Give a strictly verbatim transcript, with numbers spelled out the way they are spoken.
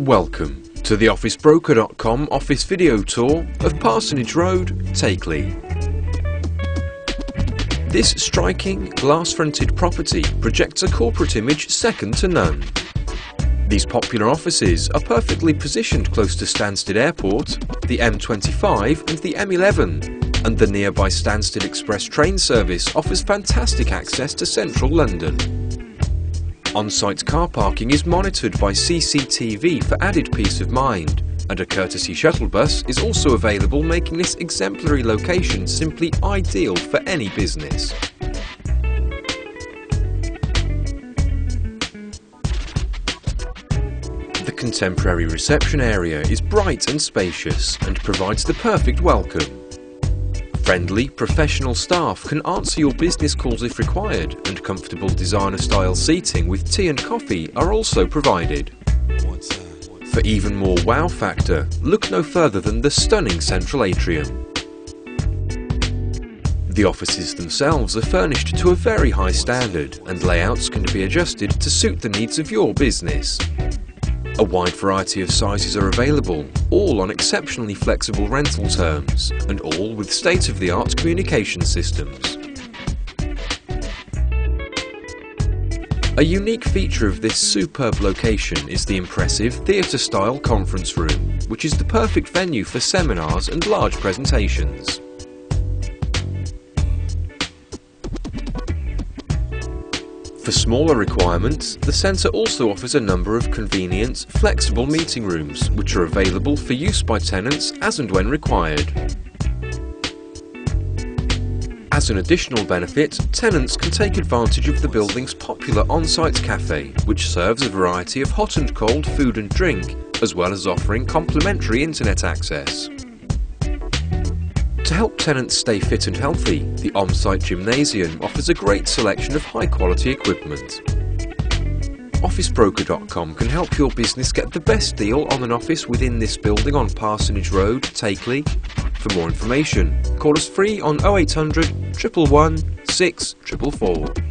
Welcome to the office broker dot com office video tour of Parsonage Road, Takeley. This striking glass-fronted property projects a corporate image second to none. These popular offices are perfectly positioned close to Stansted Airport, the M twenty-five and the M eleven, and the nearby Stansted Express train service offers fantastic access to central London. On-site car parking is monitored by C C T V for added peace of mind, and a courtesy shuttle bus is also available, making this exemplary location simply ideal for any business. The contemporary reception area is bright and spacious and provides the perfect welcome. Friendly, professional staff can answer your business calls if required, and comfortable designer-style seating with tea and coffee are also provided. For even more wow factor, look no further than the stunning central atrium. The offices themselves are furnished to a very high standard, and layouts can be adjusted to suit the needs of your business. A wide variety of sizes are available, all on exceptionally flexible rental terms, and all with state-of-the-art communication systems. A unique feature of this superb location is the impressive theatre-style conference room, which is the perfect venue for seminars and large presentations. For smaller requirements, the centre also offers a number of convenient, flexible meeting rooms, which are available for use by tenants as and when required. As an additional benefit, tenants can take advantage of the building's popular on-site cafe, which serves a variety of hot and cold food and drink, as well as offering complimentary internet access. To help tenants stay fit and healthy, the on-site gymnasium offers a great selection of high-quality equipment. office broker dot com can help your business get the best deal on an office within this building on Parsonage Road, Takeley. For more information, call us free on oh eight hundred, one one one, six four four four.